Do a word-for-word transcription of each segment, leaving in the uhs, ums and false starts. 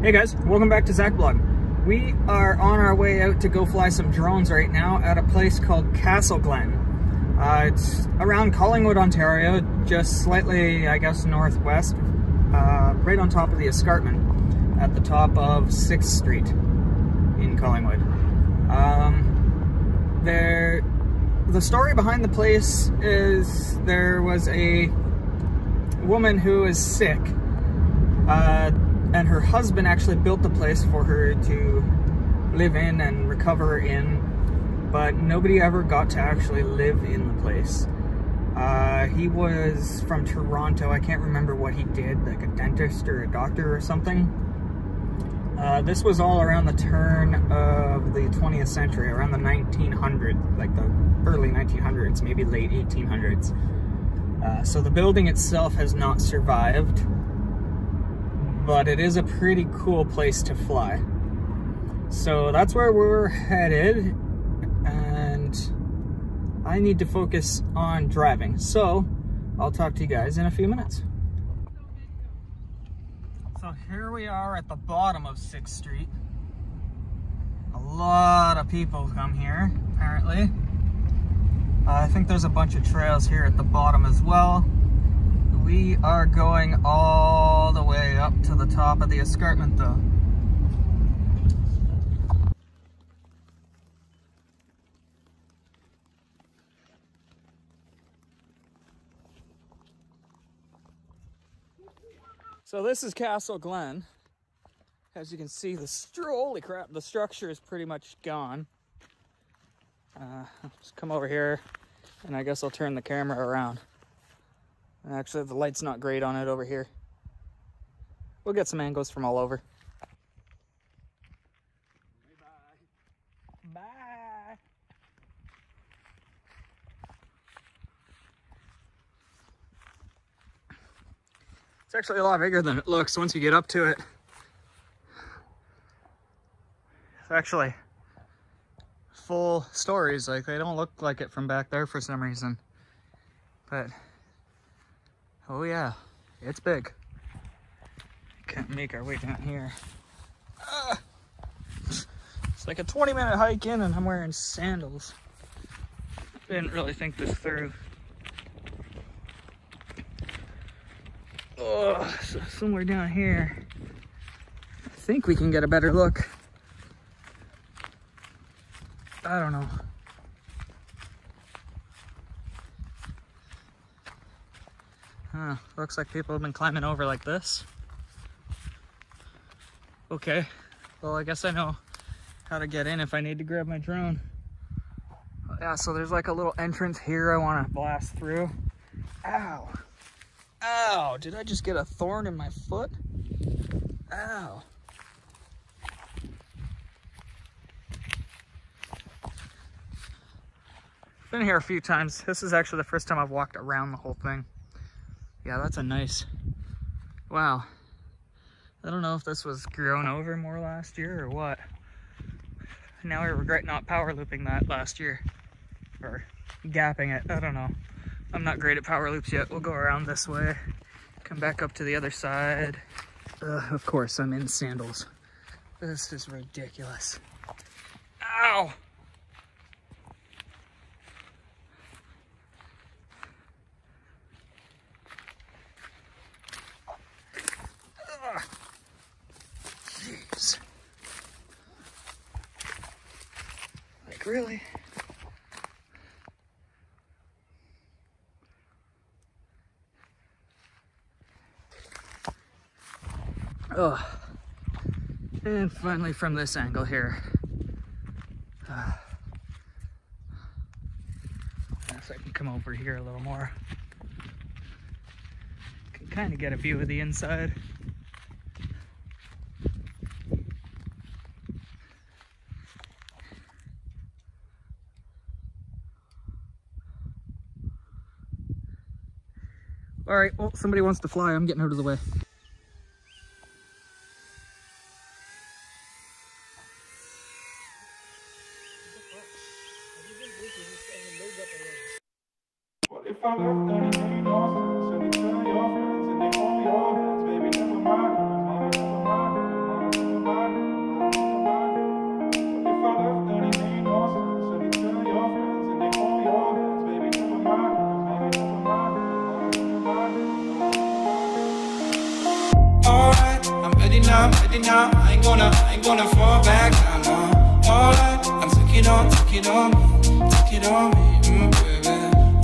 Hey guys, welcome back to Zach Blog. We are on our way out to go fly some drones right now at a place called Castle Glen. Uh, it's around Collingwood, Ontario, just slightly, I guess, northwest, uh, right on top of the escarpment at the top of sixth street in Collingwood. Um, there, the story behind the place is there was a woman who is sick. Uh, And her husband actually built the place for her to live in and recover in, but nobody ever got to actually live in the place. Uh, he was from Toronto. I can't remember what he did, like a dentist or a doctor or something. Uh, this was all around the turn of the twentieth century, around the nineteen hundreds, like the early nineteen hundreds, maybe late eighteen hundreds. Uh, so the building itself has not survived. But it is a pretty cool place to fly. So that's where we're headed, and I need to focus on driving. So I'll talk to you guys in a few minutes. So here we are at the bottom of sixth street. A lot of people come here, apparently. Uh, I think there's a bunch of trails here at the bottom as well. We are going all the way up to the top of the escarpment though. So this is Castle Glen. As you can see, the holy crap, the structure is pretty much gone. Uh, I'll just come over here and I guess I'll turn the camera around. Actually, the light's not great on it over here. We'll get some angles from all over. Bye. Bye. It's actually a lot bigger than it looks once you get up to it. It's actually full stories. Like, they don't look like it from back there for some reason. But... oh yeah, it's big. Can't make our way down here. Uh, it's like a twenty minute hike in and I'm wearing sandals. Didn't really think this through. Oh, so somewhere down here, I think we can get a better look. I don't know. Huh, looks like people have been climbing over like this. Okay, well I guess I know how to get in if I need to grab my drone. Yeah, so there's like a little entrance here I want to blast through. Ow! Ow! Did I just get a thorn in my foot? Ow! Been here a few times. This is actually the first time I've walked around the whole thing. Yeah, that's a nice, wow. I don't know if this was grown over more last year or what. Now I regret not power looping that last year. Or gapping it, I don't know. I'm not great at power loops yet. We'll go around this way. Come back up to the other side. Ugh, of course, I'm in sandals. This is ridiculous. Ow! Really? Oh, and finally from this angle here. Uh, if I can come over here a little more, can kind of get a view of the inside. All right, well, somebody wants to fly. I'm getting out of the way. it now, did it now. I ain't gonna, I ain't gonna fall back. I know all I, I'm taking on, taking on me, taking on me, mm, baby.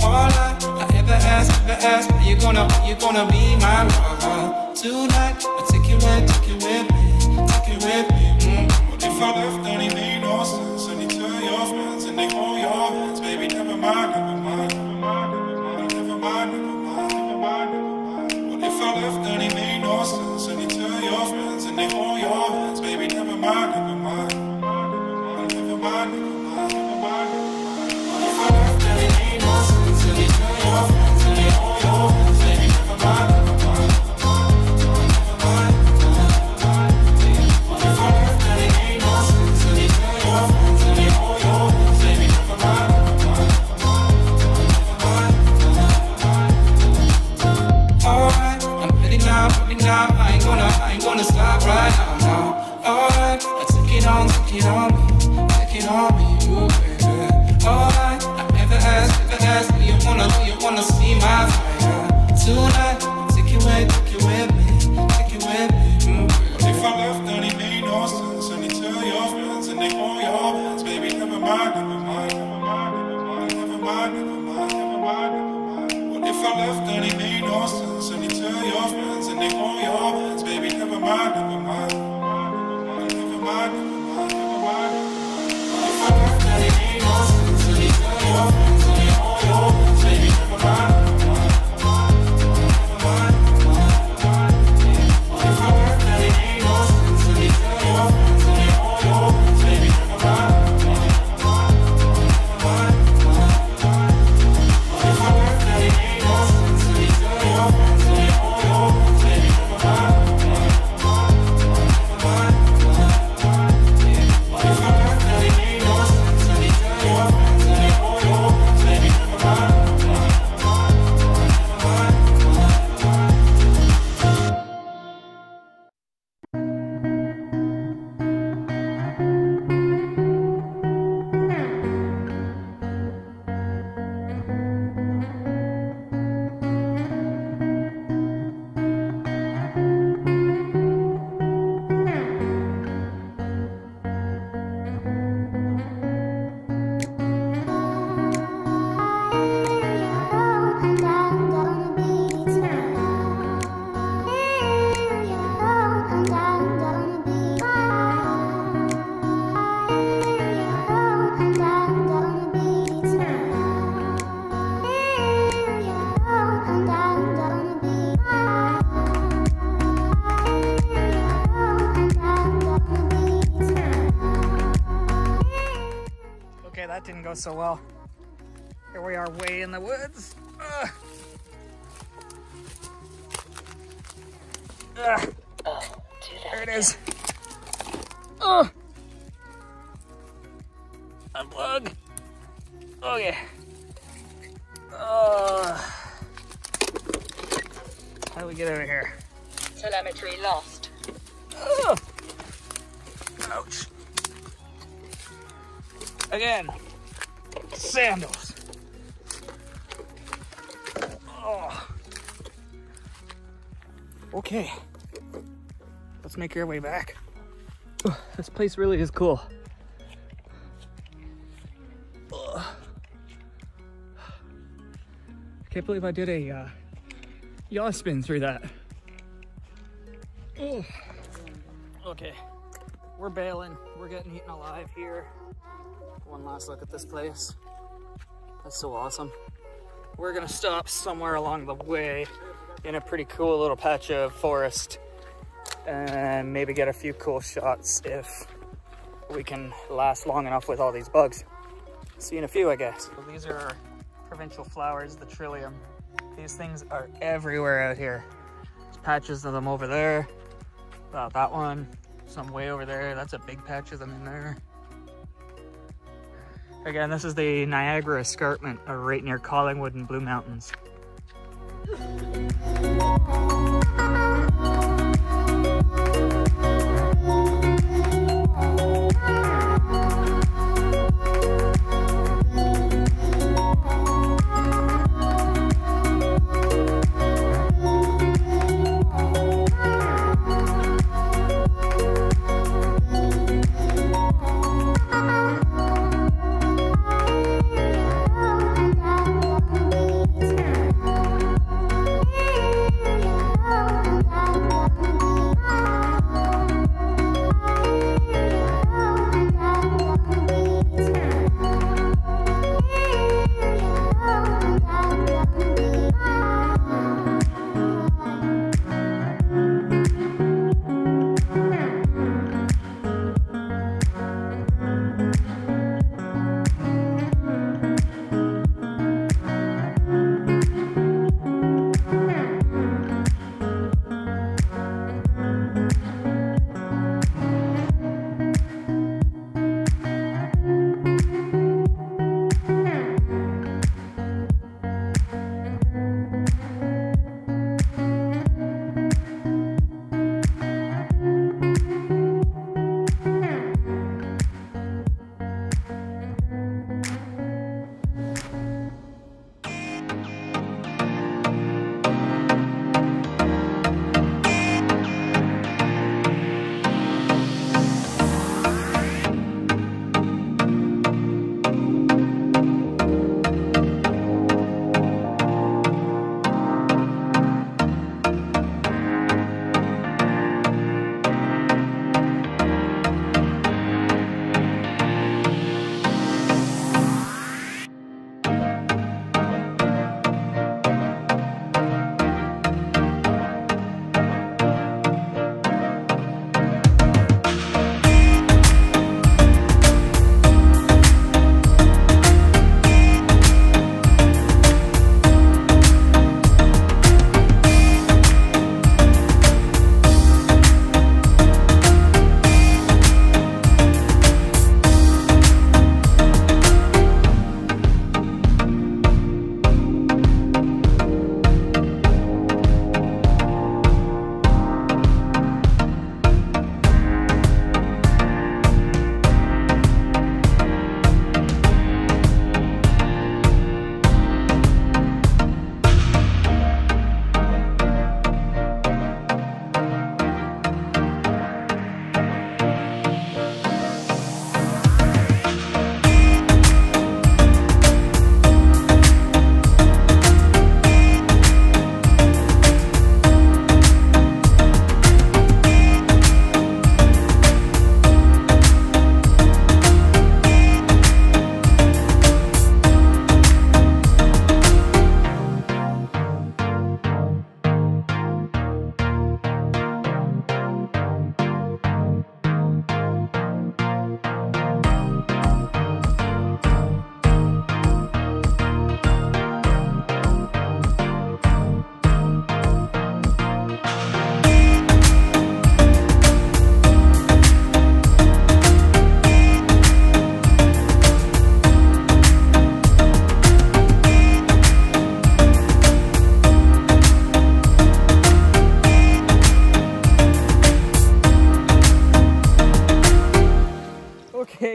All I, I ever ask, ever ask, are you gonna, are you gonna be my lover tonight? I take you right, take you with me, take you with me. Mm. What if I left? Don't it make no sense? And you tell your friends, and they hold your hands, baby. Never mind, never mind, never mind, never mind, never mind, never mind, never mind. What if I left? Don't it make no sense? And you tell your friends, and they hold your hands, baby. Never mind, never mind, never mind, never mind. What if I left? Don't it make no sense? And you tell your friends, and they hold your hands, baby. Never mind. I ain't gonna, I ain't gonna stop right now, no. Alright, I take it on, take it on me, take it on me, you baby. Alright, I never asked, never asked, do you wanna, do you wanna see my fire tonight? Take it away, take it with me, take it with me, mm, baby. What if I left and it made no sense? And you tell your friends and they hold your hands, baby. Never mind, never mind, never mind, never mind, never mind, never mind, never mind. What if I left and it made no sense? And you tell your friends. They hold your hands, baby, never mind, never mind, never mind, never mind, never mind. If I left, then it ain't no sense. So you tell your friends, and they hold your hands, baby, never mind, never mind, never mind. If I left, then it ain't no sense. So you tell your friends, and they hold your hands, baby, never mind, never mind, never mind. If I left, then it ain't no sense. So you tell your friends, and they hold your hands. Didn't go so well. Here we are, way in the woods. Ugh. Ugh. Oh, there it is. Oh, unplug. Okay. Oh, how do we get out of here? Telemetry lost. Oh. Ouch. Again. Sandals. Oh. Okay. Let's make our way back. Oh, this place really is cool. Oh. I can't believe I did a uh, yaw spin through that. Oh. Okay. We're bailing. We're getting eaten alive here. One last look at this place. That's so awesome. We're gonna stop somewhere along the way in a pretty cool little patch of forest and maybe get a few cool shots if we can last long enough with all these bugs. See you in a few, I guess. Well, these are our provincial flowers, the Trillium. These things are everywhere out here. There's patches of them over there. About that one, some way over there. That's a big patch of them in there. Again, this is the Niagara Escarpment, right near Collingwood and Blue Mountains.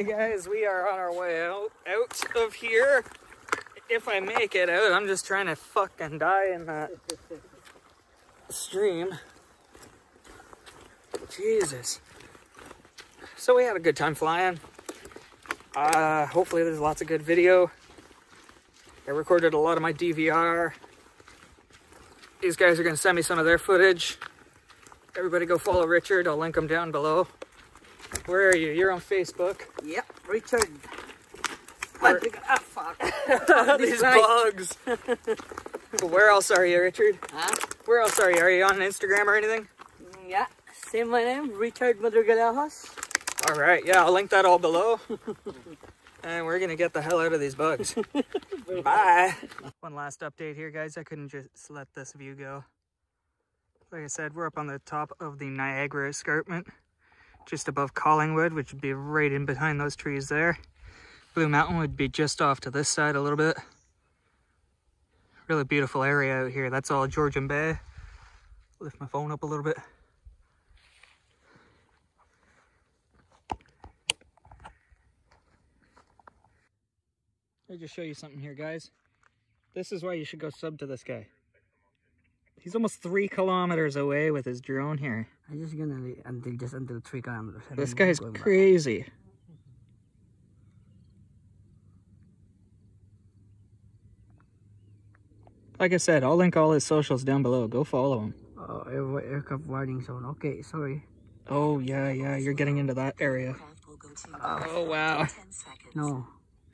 Okay guys, we are on our way out, out of here. If I make it out, I'm just trying to fucking die in that stream. Jesus. So we had a good time flying. Uh, hopefully there's lots of good video. I recorded a lot of my D V R. These guys are gonna send me some of their footage. Everybody go follow Richard. I'll link him down below. Where are you? You're on Facebook. Yep, Richard. Where... Ah, fuck. These bugs. But where else are you, Richard? Huh? Where else are you? Are you on Instagram or anything? Yeah, same my name, Richard Madrigalajos. All right, yeah, I'll link that all below. And we're gonna get the hell out of these bugs. Bye. One last update here, guys. I couldn't just let this view go. Like I said, we're up on the top of the Niagara Escarpment, just above Collingwood, which would be right in behind those trees there. Blue Mountain would be just off to this side a little bit. Really beautiful area out here. That's all Georgian Bay. Lift my phone up a little bit. Let me just show you something here, guys. This is why you should go sub to this guy. He's almost three kilometers away with his drone here. I'm just gonna leave until just until three kilometers. I this guy's crazy. Back. Like I said, I'll link all his socials down below. Go follow him. Oh, air, aircraft warning zone. Okay, sorry. Oh yeah, yeah. You're getting into that area. Uh, oh wow. No.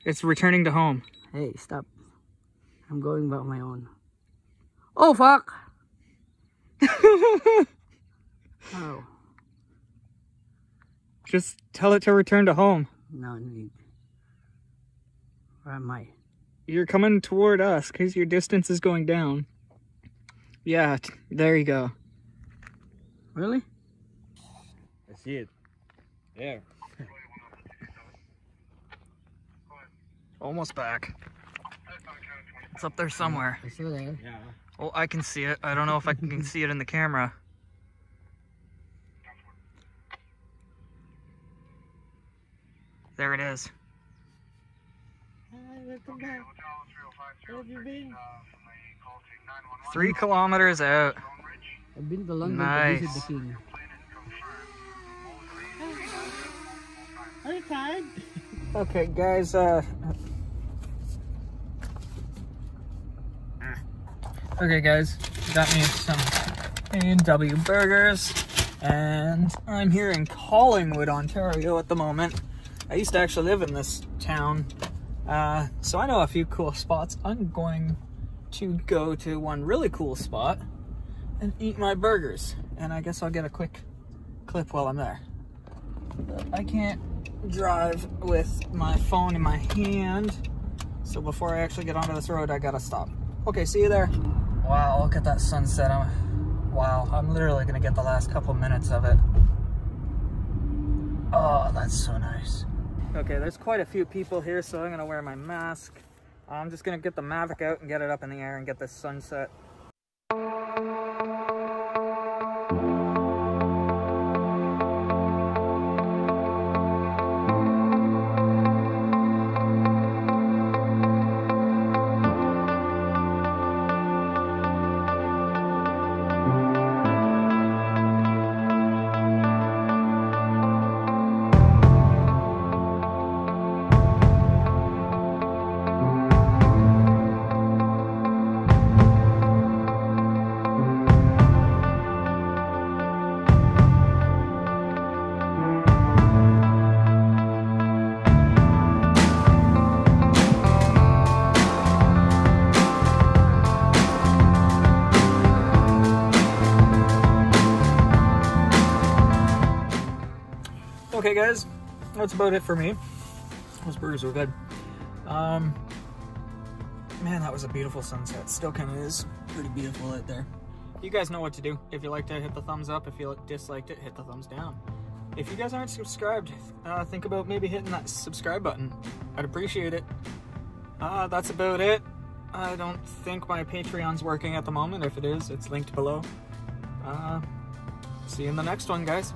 It's returning to home. Hey, stop. I'm going by my own. Oh, fuck. Oh. Just tell it to return to home. No need. Where am I? You're coming toward us because your distance is going down. Yeah, there you go. Really? I see it. There. Almost back. It's up there somewhere. I see it. Yeah. Oh, I can see it. I don't know if I can see it in the camera. There it is. Hi, welcome back. Where have you been? Three kilometers out. I've been to London to visit the king. Are you tired? Okay, guys. Uh... Okay, guys. Got me some A and W burgers, and I'm here in Collingwood, Ontario, at the moment. I used to actually live in this town, uh, so I know a few cool spots. I'm going to go to one really cool spot and eat my burgers, and I guess I'll get a quick clip while I'm there. I can't drive with my phone in my hand, so before I actually get onto this road I gotta stop. Okay, see you there. Wow, look at that sunset. I'm, wow, I'm literally gonna get the last couple minutes of it. Oh, that's so nice. Okay, there's quite a few people here, so I'm gonna wear my mask. I'm just gonna get the Mavic out and get it up in the air and get this sunset. Okay guys, that's about it for me. Those burgers were good. Um, man, that was a beautiful sunset. Still kind of is pretty beautiful out there. You guys know what to do. If you liked it, hit the thumbs up. If you disliked it, hit the thumbs down. If you guys aren't subscribed, uh, think about maybe hitting that subscribe button. I'd appreciate it. Uh, that's about it. I don't think my Patreon's working at the moment. If it is, it's linked below. Uh, see you in the next one, guys.